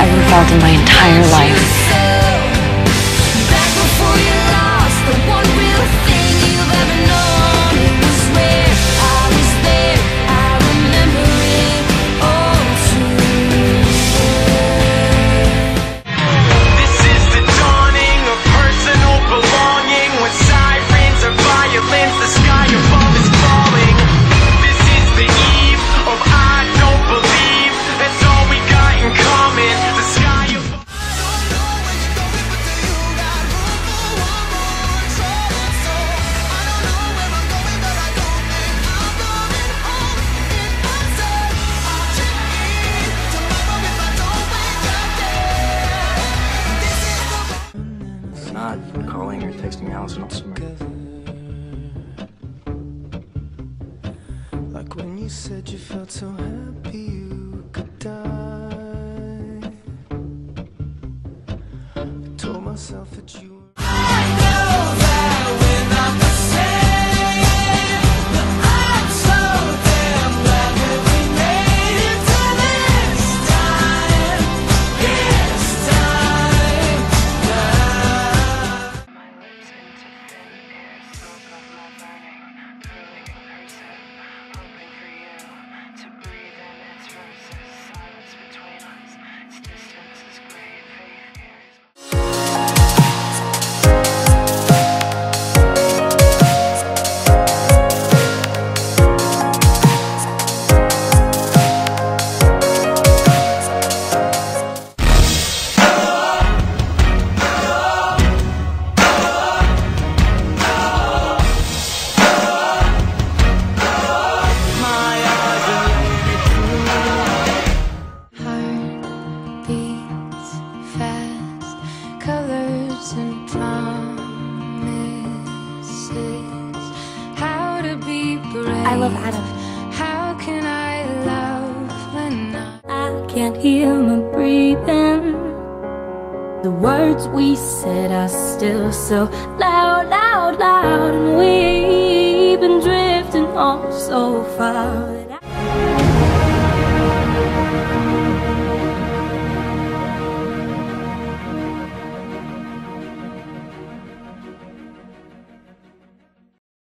ever felt in my entire life. Calling or texting Allison all summer. Like when you said you felt so happy you could die. I told myself that you I love Adam. How can I love when I can't hear my breathing? The words we said are still so loud, loud, loud, and we've been drifting off so far.